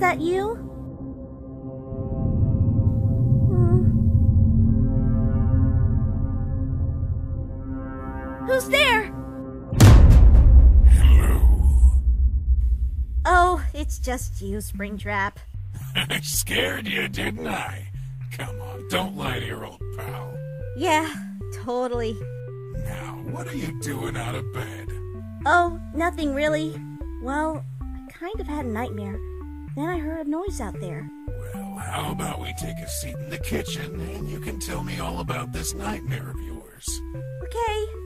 that you? Who's there? Hello. Oh, it's just you, Springtrap. I scared you, didn't I? Come on, don't lie to your old pal. Yeah, totally. Now, what are you doing out of bed? Oh, nothing really. Well, I kind of had a nightmare. Then I heard a noise out there. Well, how about we take a seat in the kitchen and you can tell me all about this nightmare of yours? Okay.